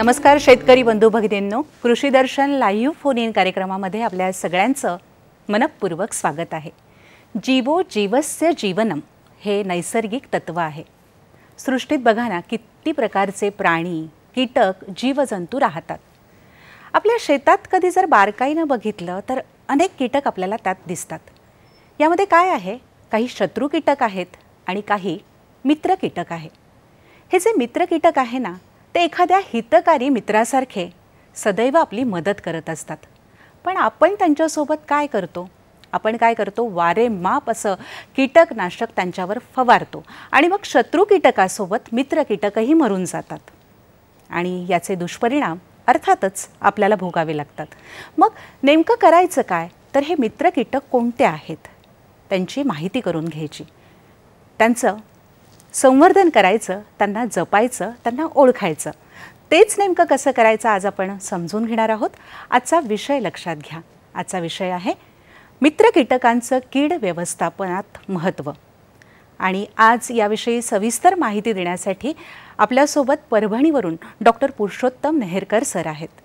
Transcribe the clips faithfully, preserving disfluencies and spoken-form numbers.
नमस्कार शेतकरी बंधू भगिनींनो, कृषी दर्शन लाईव्ह फोन इन कार्यक्रमामध्ये आपल्या सगळ्यांचं मनपूर्वक स्वागत आहे। जीवो जीवस्य जीवनम हे नैसर्गिक तत्व आहे। सृष्टीत बघा ना, किती प्रकारचे प्राणी, कीटक, जीवजंतू राहतात। आपल्या शेतात कधी जर बारकाईने बघितलं तर अनेक कीटक आपल्याला त्यात दिसतात। यामध्ये काय आहे, काही शत्रू कीटक आहेत आणि काही मित्र कीटक आहे। हे जे मित्र कीटक आहे ना, ते एखाद्या हितकारी मित्रासारखे सदैव आपली मदत करत असतात। पण आपण त्यांच्यासोबत काय करतो, आपण काय करतो वारेमाप असं कीटकनाशक त्यांच्यावर फवारतो आणि मग शत्रू कीटकासोबत मित्र कीटकही मरून जातात आणि याचे दुष्परिणाम अर्थातच आपल्याला भोगावे लागतात। मग नेमकं करायचं काय, तर हे मित्र कीटक कोणते आहेत त्यांची माहिती करून घ्यायची, त्यांचं संवर्धन करायचं, त्यांना जपायचं, त्यांना ओळखायचं। तेच नेमकं कसं करायचं आज आपण समजून घेणार आहोत। आजचा विषय लक्षात घ्या, आजचा विषय आहे मित्र कीटकांचं कीड व्यवस्थापनात महत्त्व। आणि आज याविषयी सविस्तर माहिती देण्यासाठी आपल्यासोबत परभणीवरून डॉक्टर पुरुषोत्तम नेहरकर सर आहेत।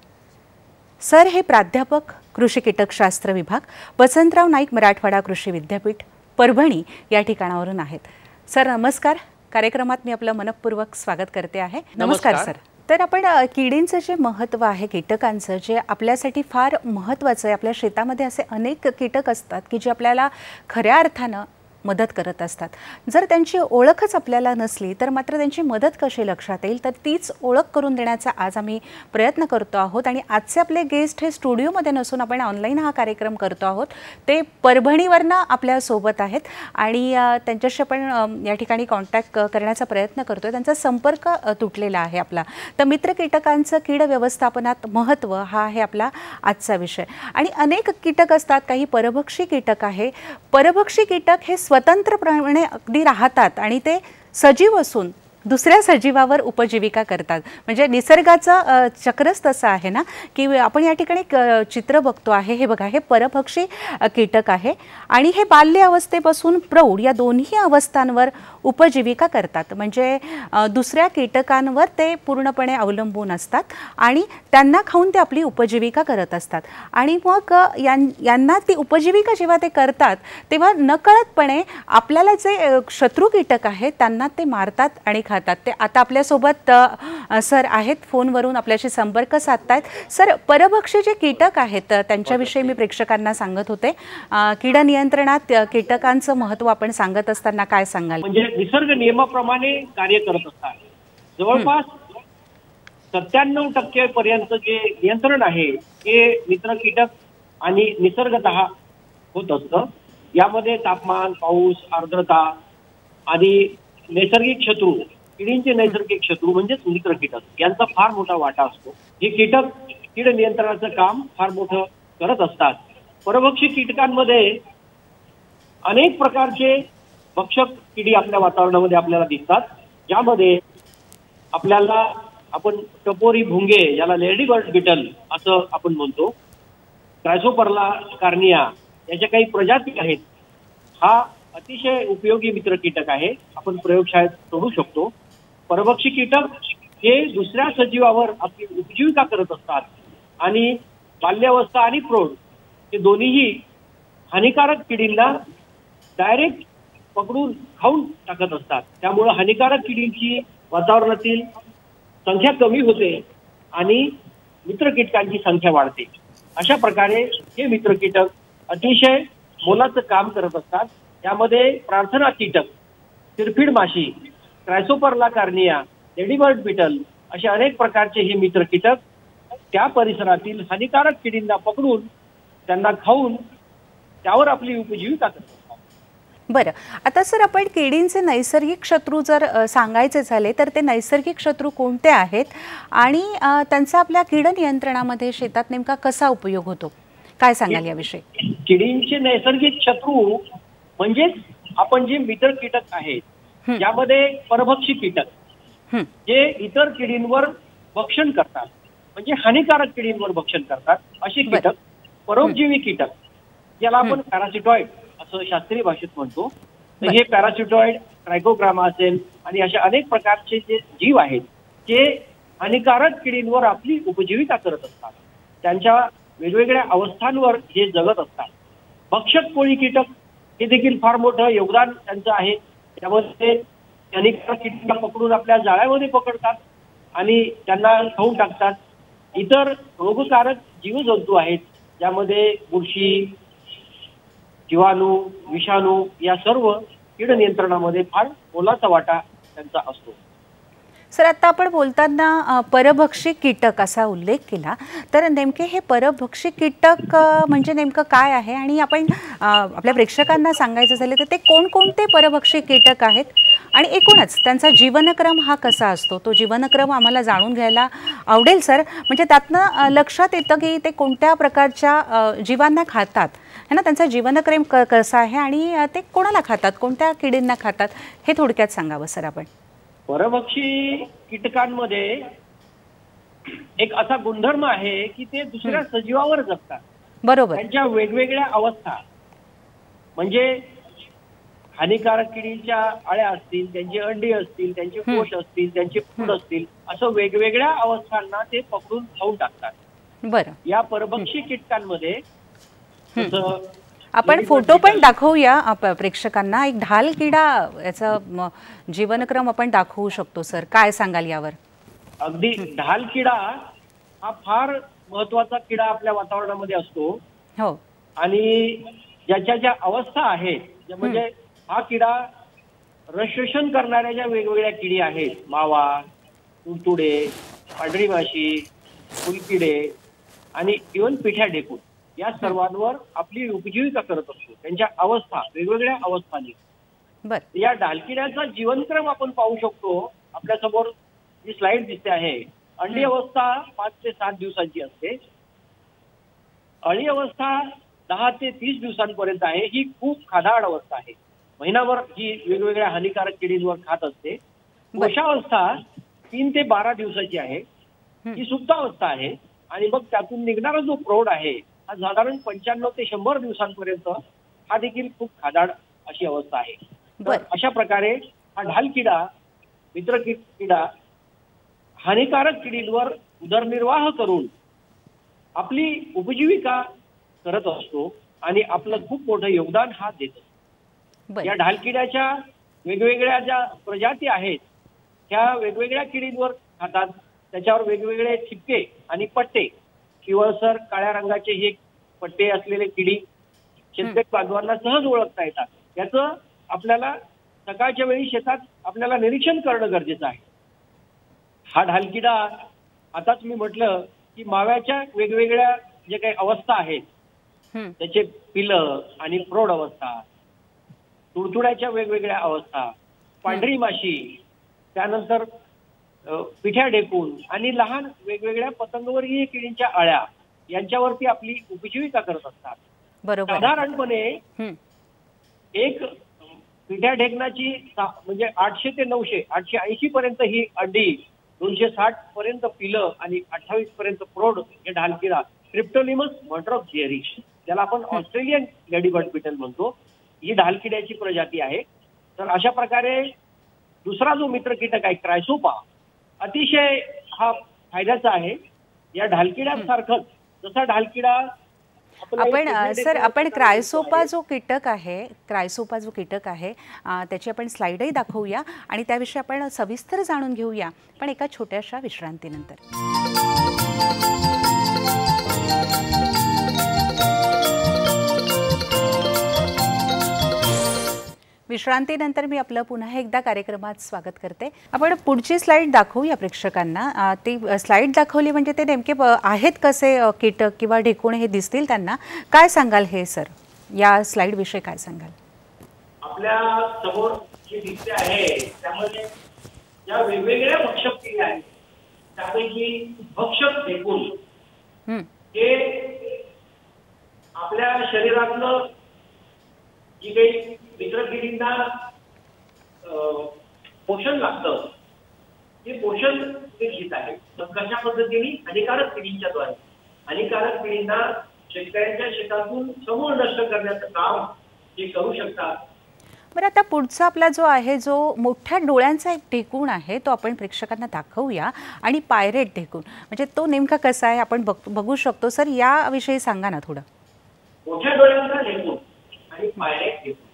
सर हे प्राध्यापक, कृषी कीटकशास्त्र विभाग, वसंतराव नाईक मराठवाड़ा कृषी विद्यापीठ, परभणी या ठिकाणावरून आहेत। सर नमस्कार, कार्यक्रमात मी आपलं मनपूर्वक स्वागत करते आहे। नमस्कार सर। तर आपण किडींचं जे महत्त्व आहे, कीटकांचं जे आपल्यासाठी फार महत्त्वाचं आहे, आपल्या शेतामध्ये असे अनेक कीटक असतात की जे आपल्याला खऱ्या अर्थानं मदत करत असतात। जर त्यांची ओळखच आपल्याला नसली तर मात्र त्यांची मदत कशी लक्षात येईल, तर तीच ओळख करून देण्याचा आज आम्ही प्रयत्न करतो आहोत। आणि आजचे आपले गेस्ट हे स्टुडिओमध्ये नसून आपण ऑनलाईन हा कार्यक्रम करतो आहोत। ते परभणीवरनं आपल्यासोबत आहेत आणि त्यांच्याशी आपण या ठिकाणी कॉन्टॅक्ट करण्याचा प्रयत्न करतो आहे। त्यांचा संपर्क तुटलेला आहे आपला। तर मित्र कीटकांचं कीड व्यवस्थापनात महत्त्व हा आहे आपला आजचा विषय। आणि अनेक कीटक असतात, काही परभक्षी कीटक आहे। परभक्षी कीटक हे स्वतंत्रपणे अगदी राहतात आणि ते सजीव असून दुसऱ्या सजीवावर उपजीविका करतात। म्हणजे निसर्गाचं चक्रच तसं आहे ना, की आपण या ठिकाणी चित्र बघतो आहे। हे बघा, हे परभक्षी कीटक आहे आणि हे बाल्य अवस्थेपासून प्रौढ या दोन्ही अवस्थांवर उपजीविका करतात। म्हणजे दुसऱ्या कीटकांवर ते पूर्णपणे अवलंबून असतात आणि त्यांना खाऊन ते आपली उपजीविका करत असतात। आणि मग यांना ती उपजीविका जेव्हा ते करतात तेव्हा नकळतपणे आपल्याला जे शत्रू कीटक आहेत त्यांना ते मारतात आणि खातात। ते आता आपल्यासोबत सर आहेत, फोनवरून आपल्याशी संपर्क साधतायत। सर, परभक्षी जे कीटक आहेत त्यांच्याविषयी मी प्रेक्षकांना सांगत होते, कीड नियंत्रणात कीटकांचं महत्त्व आपण सांगत असताना काय सांगाल? निसर्ग नियमाप्रमाणे कार्य करत असतात। जवळपास सत्त्याण्णव टक्के पर्यंत जे नियंत्रण आहे ते मित्र कीटक आणि निसर्गतः होत असतं। यामध्ये तापमान, पाऊस, आर्द्रता आणि नैसर्गिक शत्रू, किडींचे नैसर्गिक शत्रू म्हणजेच मित्र कीटक, यांचा फार मोठा वाटा असतो। हे कीटक कीड नियंत्रणाचं काम फार मोठं करत असतात। परभक्षी कीटकांमध्ये अनेक प्रकारचे भक्षक किडी आपल्या वातावरणामध्ये आपल्याला दिसतात, ज्यामध्ये आपल्याला आपण टपोरी भुंगे, याला लेडीबर्ड बिटल असं आपण म्हणतो, क्रायसोपा कार्निया याच्या काही प्रजाती आहेत। हा अतिशय उपयोगी मित्र कीटक आहे, आपण प्रयोगशाळेत सोडू शकतो। परभक्षी कीटक हे दुसऱ्या सजीवावर आपली उपजीविका करत असतात आणि बाल्यावस्था आणि प्रौढ हे दोन्हीही हानिकारक किडींना डायरेक्ट पकडून खाऊन टाकत असतात। त्यामुळे हानिकारक किडींची वातावरणातील संख्या कमी होते आणि मित्र कीटकांची संख्या वाढते। अशा प्रकारे हे मित्र कीटक अतिशय मोलाचं काम करत असतात। यामध्ये प्रार्थना कीटक, तिरफीड माशी, क्रायसोपा कार्निया, लेडीबर्ड बिटल असे अनेक प्रकारचे हे मित्र कीटक त्या परिसरातील हानिकारक किडींना पकडून त्यांना खाऊन त्यावर आपली उपजीविका करतात। बरं, आता सर आपण किडींचे नैसर्गिक शत्रू जर सांगायचे झाले तर ते नैसर्गिक शत्रू कोणते आहेत आणि त्यांचा आपल्या कीड नियंत्रणामध्ये शेतात नेमका कसा उपयोग होतो, काय सांगाल याविषयी? किडींचे नैसर्गिक शत्रू म्हणजेच आपण जे मित्र कीटक आहेत, ज्यामध्ये परभक्षी कीटक जे इतर किडींवर भक्षण करतात, म्हणजे हानिकारक किडींवर भक्षण करतात, असे कीटक परोपजीवी कीटक, ज्याला आपण पॅरासिटॉइड असं शास्त्रीय भाषेत म्हणतो। तर हे पॅरासिटॉइड, ट्रायकोग्रामा असेल आणि अशा अनेक प्रकारचे जे जीव आहेत ते हानिकारक किडींवर आपली उपजीविका करत असतात, त्यांच्या वेगवेगळ्या अवस्थांवर हे जगत असतात। भक्षक कोळी कीटक हे देखील फार मोठं योगदान त्यांचं आहे, त्यामध्ये हानिकारक कीटक पकडून आपल्या जाळ्यामध्ये पकडतात आणि त्यांना खाऊन टाकतात। इतर रोगकारक जीवजंतू आहेत ज्यामध्ये बुरशी, जीवाणू, विषाणू या सर्व कीड नियंत्रणामध्ये फार मोलाचा वाटा त्यांचा असतो। सर, आता आपण बोलताना परभक्षी कीटक असा उल्लेख केला, तर नेमके हे परभक्षी कीटक म्हणजे नेमकं काय आहे आणि आपण आपल्या प्रेक्षकांना सांगायचं झालं तर ते कोणकोणते परभक्षी कीटक आहेत आणि एकूणच त्यांचा जीवनक्रम हा कसा असतो, तो जीवनक्रम आम्हाला जाणून घ्यायला आवडेल सर। म्हणजे त्यातनं लक्षात येतं की ते कोणत्या प्रकारच्या जीवांना खातात है ना, त्यांचा जीवनक्रम क कसा आहे आणि ते कोणाला खातात, कोणत्या किडींना खातात हे थोडक्यात सांगावं सर आपण। परभक्षी कीटकांमध्ये एक असा गुणधर्म आहे की ते दुसऱ्या सजीवावर जगतात, बरोबर, त्यांच्या वेगवेगळ्या अवस्था म्हणजे हानिकारक किडीच्या आळ्या असतील, त्यांची अंडी असतील, त्यांचे कोश असतील, त्यांचे फूट असतील, असं वेगवेगळ्या अवस्थांना ते पकडून खाऊन टाकतात। बरं, या परभक्षी कीटकांमध्ये आपण फोटो पण दाखवूया प्रेक्षकांना, एक ढाल किडा याचा जीवनक्रम आपण दाखवू शकतो सर, काय सांगाल यावर। अगदी ढाल किडा हा फार महत्वाचा किडा आपल्या वातावरणामध्ये असतो हो, आणि ज्याच्या ज्या अवस्था आहेत म्हणजे हा किडा रसशोषण करणाऱ्या ज्या वेगवेगळ्या किडी आहेत, मावा, तुडतुडे, पांढरी माशी, फुलकिडे आणि इव्हन पिठ्या ढेकूळ या सर्वांवर आपली उपजीविका करत असतो, त्यांच्या अवस्था वेगवेगळ्या अवस्थांनी। या ढालकिड्याचा जीवनक्रम आपण पाहू शकतो, आपल्या समोर जी स्लाइड दिसते आहे, अंडी अवस्था पाच ते सात दिवसांची असते, अळी अवस्था दहा ते तीस दिवसांपर्यंत आहे, ही खूप खादाड अवस्था आहे, महिनाभर ही वेगवेगळ्या हानिकारक किडींवर खात असते। कोशावस्था तीन ते बारा दिवसाची आहे, ही सुप्तावस्था आहे, आणि मग त्यातून निघणारा जो प्रौढ आहे हा साधारण पंच्याण्णव ते शंभर दिवसांपर्यंत हा देखील खूप खादाड अशी अवस्था आहे। तर अशा प्रकारे हा ढाल किडा, मित्र किडा, हानिकारक किडींवर उदरनिर्वाह करून आपली उपजीविका करत असतो आणि आपलं खूप मोठं योगदान हा देत असतो। या ढाल किड्याच्या वेगवेगळ्या ज्या प्रजाती आहेत त्या वेगवेगळ्या किडींवर खातात, त्याच्यावर वेगवेगळे ठिपके आणि पट्टे, किवळसर काळ्या रंगाचे हे पट्टे असलेले किडी शेतकरी बांधवांना सहज ओळखता येतात। याचं आपल्याला सकाळच्या वेळी शेतात आपल्याला निरीक्षण करणं गरजेचं आहे। हा ढालकिडा आताच मी म्हटलं की माव्याच्या वेगवेगळ्या जे काही अवस्था आहेत त्याचे पिलं आणि प्रौढ अवस्था, तुडतुड्याच्या वेगवेगळ्या अवस्था, पांढरी माशी, त्यानंतर पिठ्या ढेकून आणि लहान वेगवेगळ्या पतंगवर्गीय किडींच्या आळ्या यांच्यावरती आपली उपजीविका करत असतात। बरोबर, साधारणपणे एक पिठ्या ढेकणाची म्हणजे आठशे ते नऊशे आठशे ऐंशी पर्यंत ही अंडी, दोनशे साठ पर्यंत पिलं आणि अठ्ठावीस पर्यंत प्रौढ हे ढालकिडा क्रिप्टोलिमस मॉन्ट्रॉक जेरीस, त्याला आपण ऑस्ट्रेलियन लेडीबर्ड बीटल म्हणतो, ही ढालकिड्याची प्रजाती आहे। तर अशा प्रकारे दुसरा जो मित्र कीटक आहे क्रायसोपा, अतिशय हा फायद्याचा आहे। या ढालकिड्यासारखंच जसा ढालकिडा आपण सर आपण क्रायसोपा जो कीटक आहे क्रायसोपा जो कीटक आहे त्याची आपण स्लाइडही दाखवूया आणि त्याविषयी आपण सविस्तर जाणून घेऊया, पण एका छोट्याशा विश्रांतीनंतर। विश्रांतीनंतर मी आपलं पुन्हा एकदा कार्यक्रमात स्वागत करते। आपण पुढची स्लाइड दाखवूया प्रेक्षकांना, ती स्लाइड दाखवली म्हणजे ते नेमके आहेत कसे कीटक किंवा ढेकूण हे दिसतील त्यांना, काय सांगाल हे सर, या स्लाइड विषयी काय सांगाल। आपल्या समोर जे दिसते आहे त्यामध्ये या वेगवेगळ्या भक्षक किडी आहेत, त्यापैकी भक्षक ढेकूण हे आपल्या शरीरातलं जी काही मित्र किडींना पोषण लागतं ते पोषण ते घेत आहे, तर कशा पद्धतीने हानिकारक किडींच्या द्वारे हानिकारक किडींना शेतकऱ्यांच्या शेतातून समूळ नष्ट करण्याचं काम ते करू शकतात। बरं आता पुढचा आपला जो आहे जो मोठ्या डोळ्यांचा एक ढेकूण आहे तो आपण प्रेक्षकांना दाखवूया आणि पायरेट ढेकूण म्हणजे तो नेमका कसा आहे आपण बघू शकतो। सर याविषयी सांगा ना थोडं। मोठ्या डोळ्यांचा ढेकूण आणि पायरेट ढेकूण।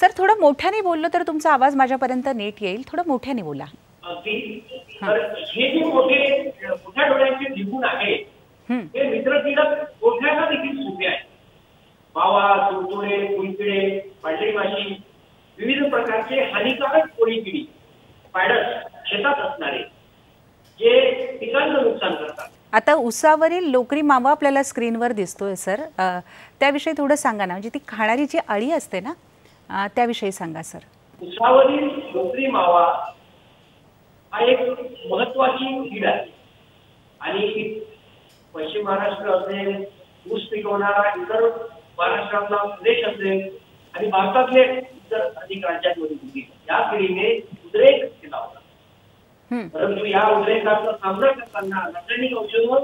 सर थोडं मोठ्याने बोललो तर तुमचा आवाज माझ्यापर्यंत नीट येईल, थोडं मोठ्याने बोला। तर हे जे मोठे मोठ्या डोळ्यांचे ढेकूण आहे हे मित्रकीडक ओळखायला देखील सोपे आहे। मावा, तुडतुडे, कुळीकिडे, पांढरी माशी विविध प्रकारचे हानिकारक कोळीकिडी पायडस शेतात असणारे जे पिकांना नुकसान करतात। आता उसावरील लोकरी मावा आपल्याला स्क्रीनवर दिसतोय सर, त्याविषयी थोडं सांगा ना, म्हणजे ती खाणारी जी अळी असते ना त्याविषयी सांगा सर। उसावरील लोकरी मावा हा एक महत्वाची कीड आहे आणि पश्चिम महाराष्ट्र असेल, ऊस पिकवणारा इतर महाराष्ट्रातला प्रदेश असेल आणि भारतातले अधिक राज्यांमध्ये या पिढीने उद्रेक केला होता, परंतु या उद्रेकाचा सामना करताना रासायनिक औषधांवर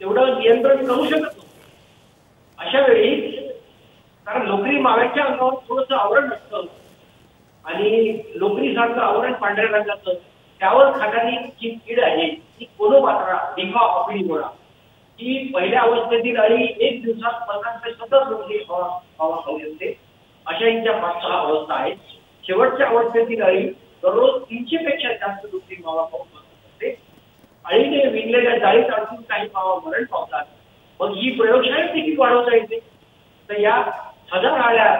तेवढं नियंत्रण करू शकत नव्हते। अशा वेळी कारण लोकरी माव्याच्या अंगावर थोडंसं आवरण असतं आणि लोकरीसारखं आवरण पांढऱ्या रंगाचं त्यावर खाणारी जी कीड आहे ती कोलोबात्रा दिवा ऑपिडीमोरा ही पहिल्या अवस्थेतील अळी एक दिवसात पन्नास ते सतत लोकरी हवा खाऊ शकते। अशा यांच्या पाच सहा अवस्था आहेत। शेवटच्या अवस्थेतील अळी दररोज तीनशे पेक्षा जास्त लोकरी मावा खाऊ शकते। अळीने विणलेल्या जाळीत अडकून काही मावा मरण पावतात, मग ही प्रयोगशाळेत देखील वाढवता येते। तर या हजार अळ्या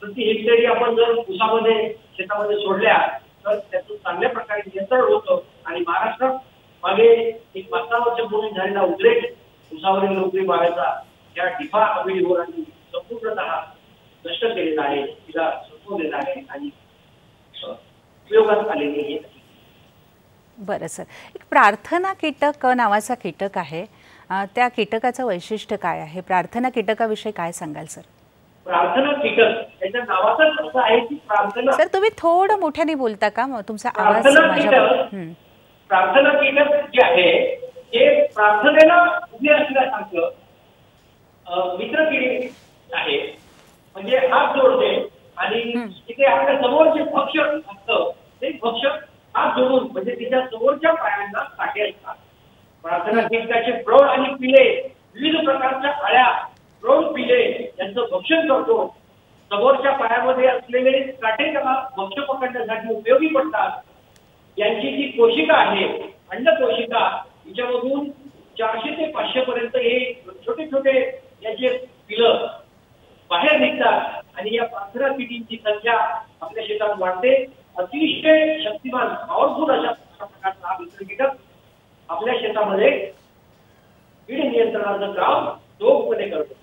प्रति हेक्टरी आपण जर उसामध्ये शेतामध्ये सोडल्या तर त्याचं चांगल्या प्रकारे नियंत्रण होतं आणि महाराष्ट्रात मागे एक पाच वर्ष पूर्वी झालेला उद्रेक उसावरील लोकरी माव्याचा या डिफा अभियोगांनी संपूर्णतः नष्ट केलेला आहे, तिला संपवलेला आहे आणि उपयोगात आलेली आहे। बरं सर, एक प्रार्थना कीटक नावाचा कीटक आहे, त्या कीटकाचं वैशिष्ट्य काय आहे, प्रार्थना कीटकाविषयी काय सांगाल सर? प्रार्थना कीटक याच्या नावाचाच अर्थ आहे की प्रार्थना। सर तुम्ही थोडं मोठ्याने बोलता का, तुमचा आवाज माझ्याकडे। प्रार्थना कीटक जे आहे हे प्रार्थनेला उभे असल्यासारखं मित्र किडी आहे, म्हणजे हात जोडते आणि तिथे आपल्या समोर जे भक्ष असतं ते भक्ष हात जोडून म्हणजे तिच्या समोरच्या पायांना काटे असतात। प्रार्थना कीटकाचे प्रौढ आणि पिले विविध प्रकारच्या अळ्या प्रौढ पिले यांचं भक्षण करतो। समोरच्या पायामध्ये असलेले काटे त्याला भक्ष पकडण्यासाठी उपयोगी पडतात। यांची जी कोशिका आहे अंडकोशिका हिच्यामधून चारशे ते पाचशे पर्यंत हे छोटे छोटे याचे पिलं बाहेर निघतात आणि या प्रार्थना किडींची संख्या आपल्या शेतात वाढते। अतिशय शक्तिमान पॉवरफुल अशा प्रकारचा हा मित्र कीटक आपल्या शेतामध्ये कीड नियंत्रणाचं काम दोघपणे करतो।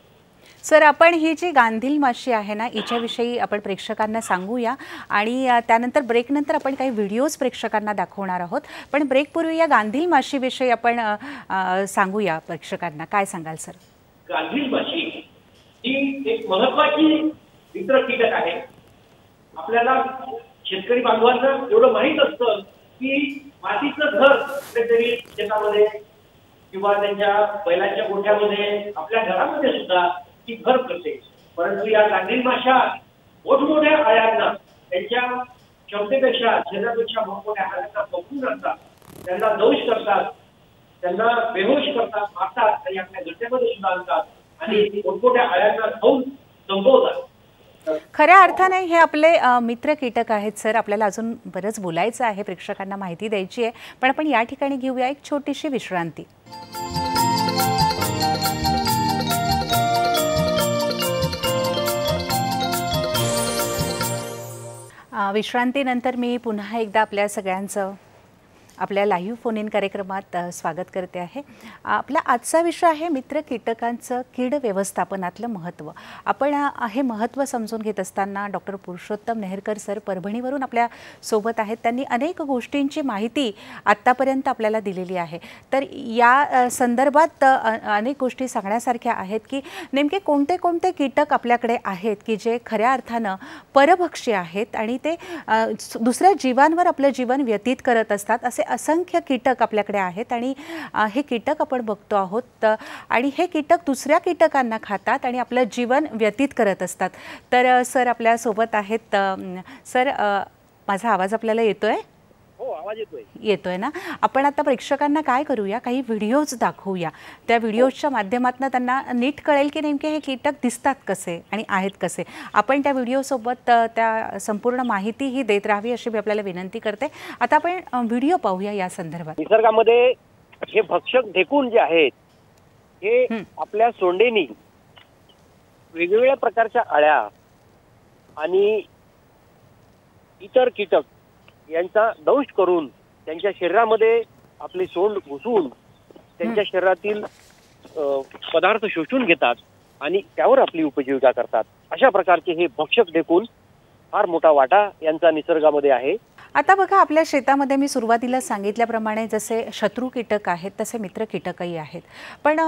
सर आपण ही जी गांधील माशी आहे ना याच्याविषयी आपण प्रेक्षकांना सांगूया आणि त्यानंतर ब्रेकनंतर आपण काही व्हिडिओज प्रेक्षकांना दाखवणार आहोत, पण ब्रेकपूर्वी या गांधील माशीविषयी आपण सांगूया प्रेक्षकांना, काय सांगाल सर? गांधील माशी ही एक महत्वाची मित्र कीटक आहे। आपल्याला शेतकरी बांधवांना एवढं माहीत असतं की मातीचं घर कुठेतरी शेतामध्ये किंवा त्यांच्या बैलांच्या गोठ्यामध्ये आपल्या घरामध्ये सुद्धा ती घर करते, परंतु या गांधील माशा मोठमोठ्या अळ्यांना त्यांच्या क्षमतेपेक्षा शरीरापेक्षा मोठमोठ्या अळ्यांना पकडून आणतात, त्यांना दोष करतात, त्यांना बेहोश करतात, मारतात आणि आपल्या घटनेमध्ये सुद्धा आणतात आणि मोठमोठ्या अळ्यांना खाऊन संपवतात। खऱ्या अर्थाने हे आपले मित्र कीटक आहेत। सर आपल्याला अजून बरंच बोलायचं आहे, प्रेक्षकांना माहिती द्यायची आहे, पण आपण या ठिकाणी घेऊया एक छोटीशी विश्रांती। विश्रांतीनंतर मी पुन्हा एकदा आपल्या सगळ्यांचं आपल्या लाईव्ह फोन इन कार्यक्रमात स्वागत करते आहे। आपला आजचा विषय आहे मित्र कीटकांचं कीड व्यवस्थापनातलं महत्त्व। आपण हे महत्त्व समजून घेत असताना डॉक्टर पुरुषोत्तम नेहरकर सर परभणीवरून आपल्या सोबत आहेत, त्यांनी अनेक गोष्टींची माहिती आत्तापर्यंत आपल्याला दिलेली आहे। तर या संदर्भात अनेक गोष्टी सांगण्यासारख्या आहेत की नेमके कोणते कोणते कीटक आपल्याकडे आहेत की जे खऱ्या अर्थानं परभक्षी आहेत आणि ते दुसऱ्या जीवांवर आपलं जीवन व्यतीत करत असतात, असे असंख्य कीटक आपल्याकडे आहेत आणि हे कीटक आपण बघतो आहोत आणि हे कीटक दुसऱ्या कीटकांना खातात आणि आपलं जीवन व्यतीत करत असतात। तर सर आपल्या सोबत आहेत। सर माझा आवाज आपल्याला येतोय? हो आवाज येतोय। येतोय ना। आपण आता प्रेक्षकांना काय करूया, काही व्हिडिओज दाखवूया, त्या व्हिडिओजच्या माध्यमातून त्यांना नीट कळेल की नेमके हे कीटक दिसतात कसे आणि आहेत कसे। आपण त्या व्हिडिओ सोबत त्या संपूर्ण माहिती ही देत राहावी अशी मी आपल्याला विनंती करते। आता आपण व्हिडिओ पाहूया या संदर्भात। निसर्गामध्ये हे भक्षक ढेकूण जे आहेत हे आपल्या सोंडेनी वेगवेगळ्या प्रकारच्या अळ्या आणि इतर कीटक यांचा दंश करून त्यांच्या शरीरामध्ये आपले सोंड घुसून त्यांच्या शरीरातील पदार्थ शोषून घेतात आणि त्यावर आपली उपजीविका करतात। अशा प्रकारचे हे भक्षक ढेकूळ फार मोठा वाटा यांचा निसर्गामध्ये आहे। आता बघा आपल्या शेतामध्ये मी सुरुवातीला सांगितल्याप्रमाणे जसे शत्रू कीटक आहेत तसे मित्र कीटकही आहेत, पण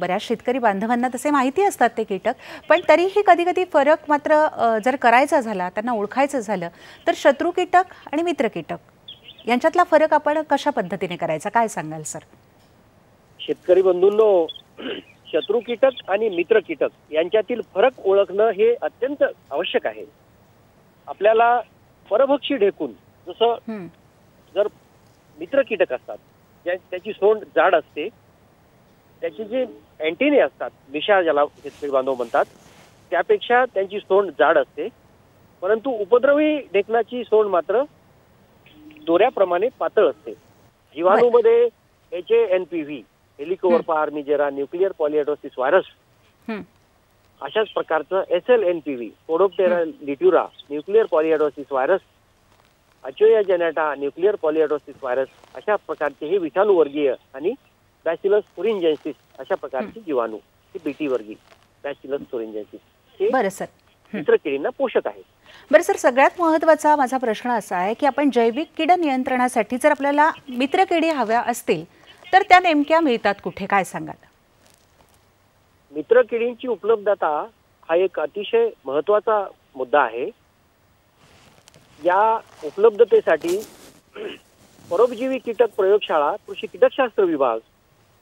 बऱ्याच शेतकरी बांधवांना तसे माहिती असतात ते कीटक, पण तरीही कधी कधी फरक मात्र जर करायचा झाला, त्यांना ओळखायचं झालं तर शत्रू कीटक आणि मित्र कीटक यांच्यातला फरक आपण कशा पद्धतीने करायचा, काय सांगाल सर? शेतकरी बंधूंनो, शत्रू कीटक आणि मित्र कीटक यांच्यातील फरक ओळखणं हे अत्यंत आवश्यक आहे। आपल्याला परभक्षी ढेकून जसं जर मित्र कीटक असतात, त्याची सोंड जाड असते, त्याचे जे अँटिने असतात मिशा ज्याला शेतकरी बांधव म्हणतात त्यापेक्षा त्यांची सोंड जाड असते, परंतु उपद्रवी ढेकणाची सोंड मात्र दोऱ्याप्रमाणे पातळ असते। जीवाणूमध्ये H N P V Helicoverpa armigera nuclear polyhedrosis virus अशाच प्रकारचं S L N P V Spodoptera लिट्युरा nuclear polyhedrosis virus अचोया जेनेटा nuclear polyhedrosis virus अशा प्रकारचे हे विषाणू वर्गीय आणि बॅसिलस फ्लोरिंजेन्सिस अशा प्रकारचे जीवाणू हे बीटी वर्गीय बॅसिलस फ्लोरिंजेन्सिस बरं सर मित्र कीडींना पोषक आहे। बरं सर, सगळ्यात महत्त्वाचा माझा प्रश्न असा आहे की आपण जैविक कीड नियंत्रणासाठी जर आपल्याला मित्र कीडी हव्या असतील तर त्या नेमक्या मिळतात कुठे, काय सांगाल? मित्र कीडींची उपलब्धता हा एक अतिशय महत्त्वाचा मुद्दा आहे। या उपलब्धतेसाठी परोपजीवी कीटक प्रयोगशाळा कृषी कीटकशास्त्र विभाग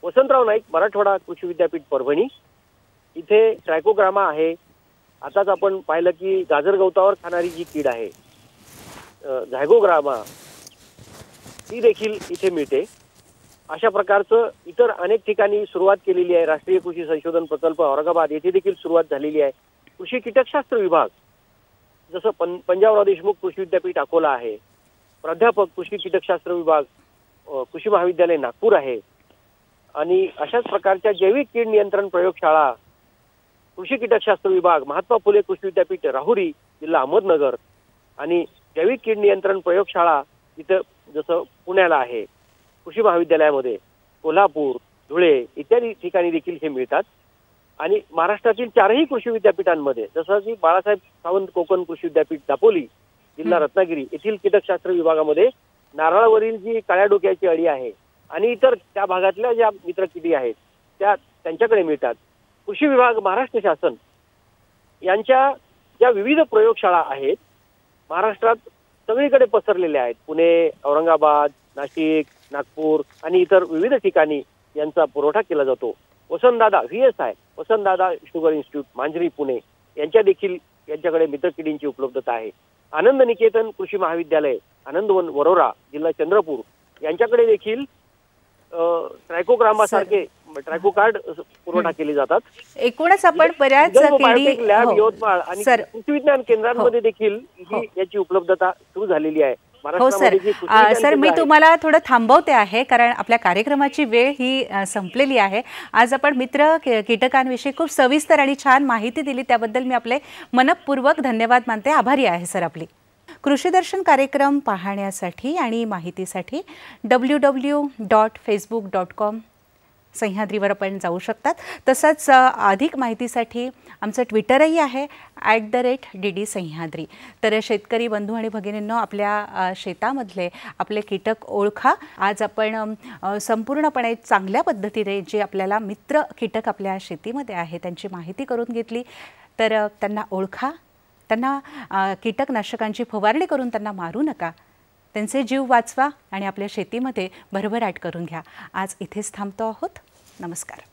वसंतराव नाईक मराठवाड़ा कृषी विद्यापीठ परभणी इथे ट्रायकोग्रामा आहे। आताच आपण पाहिलं की गाजर गवतावर खाणारी जी कीड आहे ट्रायकोग्रामा ती देखील इथे मिळते। अशा प्रकारचं इतर अनेक ठिकाणी सुरुवात केलेली आहे। राष्ट्रीय कृषी संशोधन प्रकल्प औरंगाबाद येथे देखील सुरुवात झालेली आहे। कृषी कीटकशास्त्र विभाग जसं पं पंजाबराव देशमुख कृषी विद्यापीठ अकोला आहे, प्राध्यापक कृषी कीटकशास्त्र विभाग कृषी महाविद्यालय नागपूर आहे आणि अशाच प्रकारच्या जैविक कीड नियंत्रण प्रयोगशाळा कृषी कीटकशास्त्र विभाग महात्मा फुले कृषी विद्यापीठ राहुरी जिल्हा अहमदनगर आणि जैविक कीड नियंत्रण प्रयोगशाळा इथं जसं पुण्याला आहे, कृषी महाविद्यालयामध्ये कोल्हापूर धुळे इत्यादी ठिकाणी देखील हे मिळतात। आणि महाराष्ट्रातील चारही कृषी विद्यापीठांमध्ये जसं की बाळासाहेब सावंत कोकण कृषी विद्यापीठ दापोली जिल्हा रत्नागिरी येथील कीटकशास्त्र विभागामध्ये नारळावरील जी काळ्या डोक्याची अळी आहे आणि इतर त्या भागातल्या ज्या मित्र किडी आहेत त्या त्यांच्याकडे मिळतात। कृषी विभाग महाराष्ट्र शासन यांच्या ज्या विविध प्रयोगशाळा आहेत महाराष्ट्रात सगळीकडे पसरलेल्या आहेत, पुणे औरंगाबाद नाशिक नागपूर आणि इतर विविध ठिकाणी यांचा पुरवठा केला जातो। Vasantdada V S I Vasantdada sugar institute Manjari Pune यांच्या देखील यांच्याकडे मित्र किडींची उपलब्धता आहे। आनंद निकेतन कृषि महाविद्यालय आनंदवन वरोरा जिल्हा चंद्रपूर यांच्याकडे देखील ट्रायकोग्रामा सारखे ट्रायको कार्ड पुरवठा केले जातात। एकूणच आपण बऱ्याच कीडी लॅब यवतमाळ आणि कृषी विज्ञान केंद्रांमध्ये देखील याची उपलब्धता सुरू झालेली आहे। हो सर, आ, सर मी तुम्हाला थोडं थांबवते आहे कारण आपल्या कार्यक्रमाची वेळ ही संपलेली आहे। आज आपण मित्र कीटकांविषयी खूप सविस्तर आणि छान माहिती दिली, त्याबद्दल मी आपले मनपूर्वक धन्यवाद मानते। आभारी आहे सर आपली। कृषीदर्शन कार्यक्रम पाहण्यासाठी आणि माहितीसाठी W W dot Facebook dot com सह्याद्रीवर आपण जाऊ शकतात। तसंच अधिक माहितीसाठी आमचं ट्विटरही आहे at the rate D D Sahyadri. तर शेतकरी बंधू आणि भगिनींनो, आपल्या शेतामधले आपले कीटक ओळखा। आज आपण संपूर्णपणे चांगल्या पद्धतीने जे आपल्याला मित्र कीटक आपल्या शेतीमध्ये आहे त्यांची माहिती करून घेतली, तर त्यांना ओळखा, त्यांना कीटकनाशकांची फवारणी करून त्यांना मारू नका, त्यांचे जीव वाचवा आणि आपल्या शेतीमध्ये भरभराट करून घ्या। आज इथेच थांबतो आहोत। नमस्कार।